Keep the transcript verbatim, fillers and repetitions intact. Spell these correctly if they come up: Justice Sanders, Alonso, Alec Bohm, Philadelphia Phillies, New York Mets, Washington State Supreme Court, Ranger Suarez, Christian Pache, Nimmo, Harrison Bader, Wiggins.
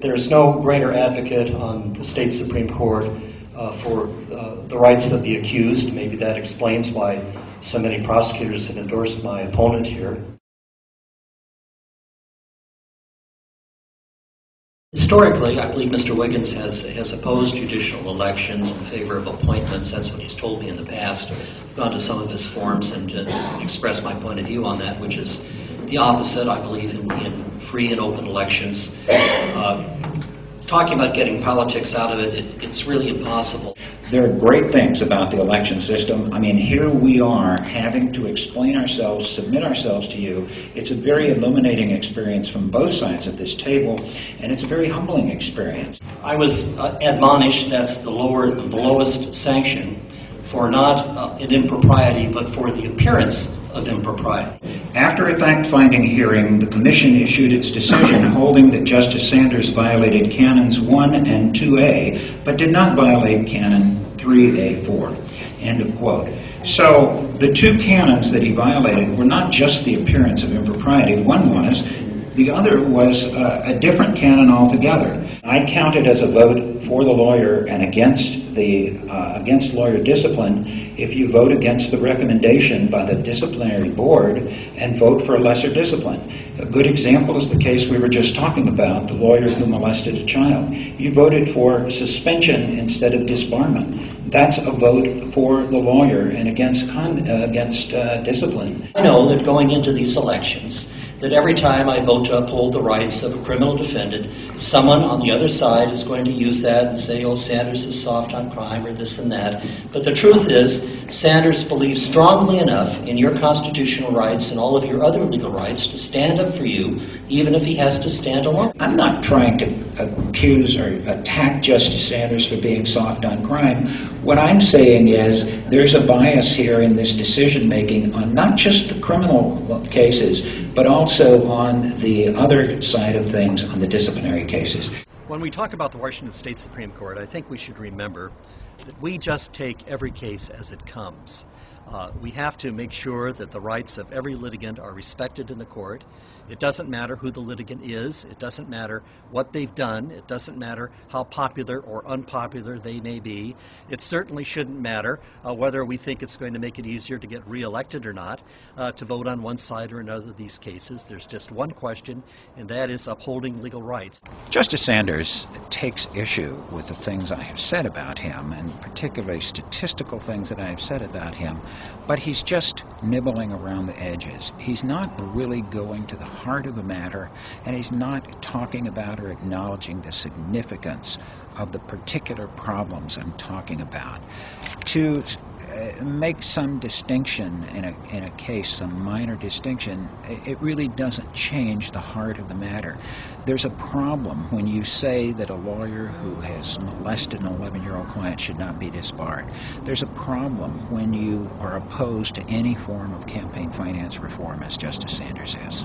There is no greater advocate on the state Supreme Court uh, for uh, the rights of the accused. Maybe that explains why so many prosecutors have endorsed my opponent here. Historically, I believe Mister Wiggins has, has opposed judicial elections in favor of appointments. That's what he's told me in the past. I've gone to some of his forums and uh, expressed my point of view on that, which is the opposite. I believe in, in free and open elections. Uh, talking about getting politics out of it, it, it's really impossible. There are great things about the election system. I mean, here we are having to explain ourselves, submit ourselves to you. It's a very illuminating experience from both sides of this table, and it's a very humbling experience. I was uh, admonished that's the, lower, the lowest sanction for not uh, an impropriety, but for the appearance of impropriety. After a fact-finding hearing, the Commission issued its decision holding that Justice Sanders violated Canons one and two A, but did not violate Canon three A four. End of quote. So the two canons that he violated were not just the appearance of impropriety. One was, the other was uh, a different canon altogether. I counted as a vote for the lawyer and against the uh, against lawyer discipline if you vote against the recommendation by the disciplinary board and vote for a lesser discipline. A good example is the case we were just talking about, the lawyer who molested a child. You voted for suspension instead of disbarment. That's a vote for the lawyer and against con uh, against uh, discipline. I know that going into these elections, that every time I vote to uphold the rights of a criminal defendant, someone on the other side is going to use that and say, oh, Sanders is soft on crime or this and that. But the truth is, Sanders believes strongly enough in your constitutional rights and all of your other legal rights to stand up for you, even if he has to stand alone. I'm not trying to accuse or attack Justice Sanders for being soft on crime. What I'm saying is there's a bias here in this decision-making on not just the criminal cases, but also on the other side of things, on the disciplinary cases. When we talk about the Washington State Supreme Court, I think we should remember that we just take every case as it comes. Uh, we have to make sure that the rights of every litigant are respected in the court. It doesn't matter who the litigant is. It doesn't matter what they've done. It doesn't matter how popular or unpopular they may be. It certainly shouldn't matter uh, whether we think it's going to make it easier to get reelected or not uh, to vote on one side or another of these cases. There's just one question, and that is upholding legal rights. Justice Sanders takes issue with the things I have said about him, and particularly statistical things that I have said about him, but he's just nibbling around the edges. He's not really going to the heart of the matter, and he's not talking about or acknowledging the significance of the particular problems I'm talking about. To uh, make some distinction in a, in a case, some minor distinction, it really doesn't change the heart of the matter. There's a problem when you say that a lawyer who has molested an eleven-year-old client should not be disbarred. There's a problem when you are opposed to any form of campaign finance reform, as Justice Sanders is.